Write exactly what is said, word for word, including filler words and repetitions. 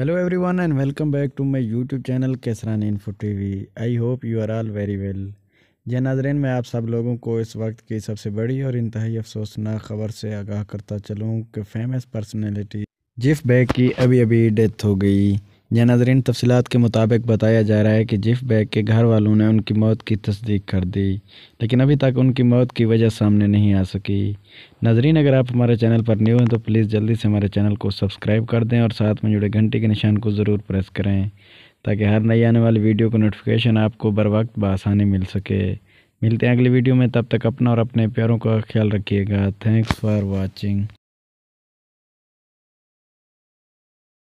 Hello everyone and welcome back to my YouTube channel Kaisrani info TV. I hope you are all very well. जय नाजरीन, मैं आप सब लोगों को इस वक्त की सबसे बड़ी और इंतहाई अफसोसनाक ख़बर से आगाह करता चलूँ कि फेमस पर्सनैलिटी जेफ बैक की अभी अभी डेथ हो गई। जय नाजरीन, तफसीलात के मुताबिक बताया जा रहा है कि जेफ बैक के घर वालों ने उनकी मौत की तस्दीक कर दी, लेकिन अभी तक उनकी मौत की वजह सामने नहीं आ सकी। नाजरीन, अगर आप हमारे चैनल पर न्यू हैं तो प्लीज़ जल्दी से हमारे चैनल को सब्सक्राइब कर दें और साथ में जुड़े घंटी के निशान को ज़रूर प्रेस करें ताकि हर नई आने वाली वीडियो का नोटिफिकेशन आपको बर वक्त बआसानी मिल सके। मिलते हैं अगली वीडियो में, तब तक अपना और अपने प्यारों का ख्याल रखिएगा। Thanks for watching.